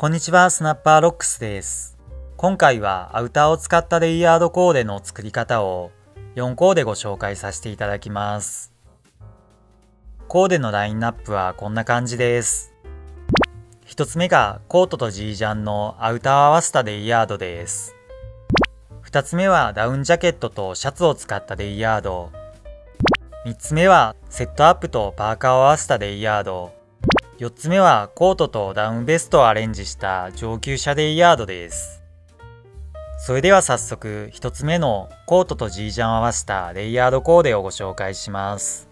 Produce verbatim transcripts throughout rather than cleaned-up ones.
こんにちは、スナッパーロックスです。今回はアウターを使ったレイヤードコーデの作り方をよんコーデご紹介させていただきます。コーデのラインナップはこんな感じです。ひとつめがコートとジージャンのアウターを合わせたレイヤードです。ふたつめはダウンジャケットとシャツを使ったレイヤード。みっつめはセットアップとパーカーを合わせたレイヤード。よっつめはコートとダウンベストをアレンジした上級者レイヤードです。それでは早速ひとつめのコートとジージャンを合わせたレイヤードコーデをご紹介します。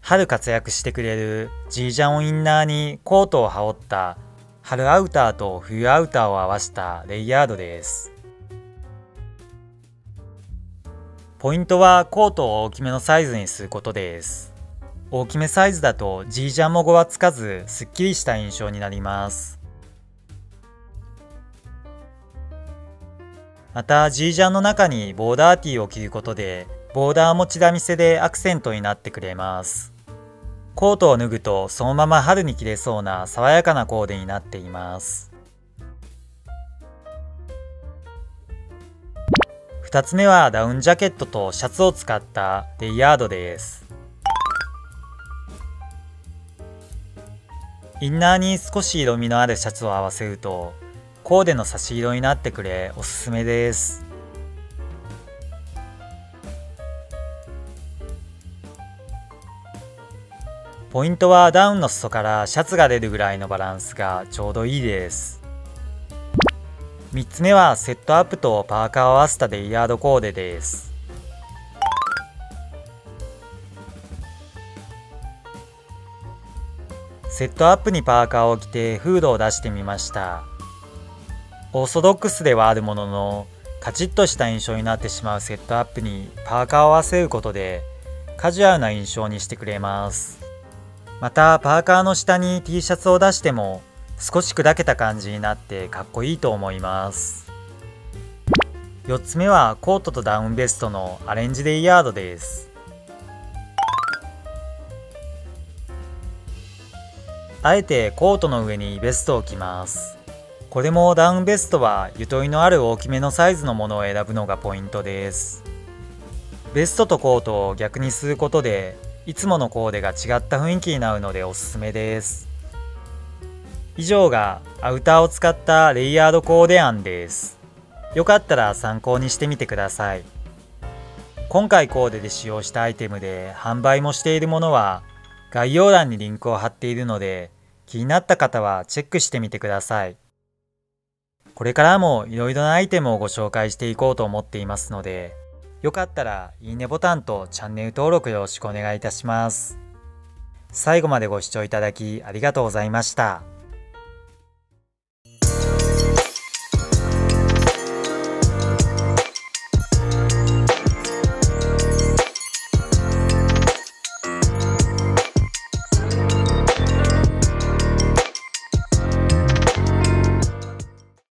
春活躍してくれるジージャンをインナーにコートを羽織った春アウターと冬アウターを合わせたレイヤードです。ポイントはコートを大きめのサイズにすることです。大きめサイズだとジージャンもごわつかずすっきりした印象になります。またジージャンの中にボーダーティーを着ることでボーダーもチラ見せでアクセントになってくれます。コートを脱ぐとそのまま春に着れそうな爽やかなコーデになっています。ふたつめはダウンジャケットとシャツを使ったレイヤードです。インナーに少し色味のあるシャツを合わせるとコーデの差し色になってくれおすすめです。ポイントはダウンの裾からシャツが出るぐらいのバランスがちょうどいいです。みっつめはセットアップとパーカーを合わせたレイヤードコーデです。セットアップにパーカーを着てフードを出してみました。オーソドックスではあるものの、カチッとした印象になってしまうセットアップにパーカーを合わせることでカジュアルな印象にしてくれます。またパーカーの下に T シャツを出しても少し砕けた感じになってかっこいいと思います。よっつめはコートとダウンベストのアレンジレイヤードです。あえてコートの上にベストを着ます。これもダウンベストはゆとりのある大きめのサイズのものを選ぶのがポイントです。ベストとコートを逆にすることでいつものコーデが違った雰囲気になるのでおすすめです。以上がアウターを使ったレイヤードコーデ案です。よかったら参考にしてみてください。今回コーデで使用したアイテムで販売もしているものは概要欄にリンクを貼っているので気になった方はチェックしてみてください。これからもいろいろなアイテムをご紹介していこうと思っていますので、よかったらいいねボタンとチャンネル登録よろしくお願いいたします。最後までご視聴いただきありがとうございました。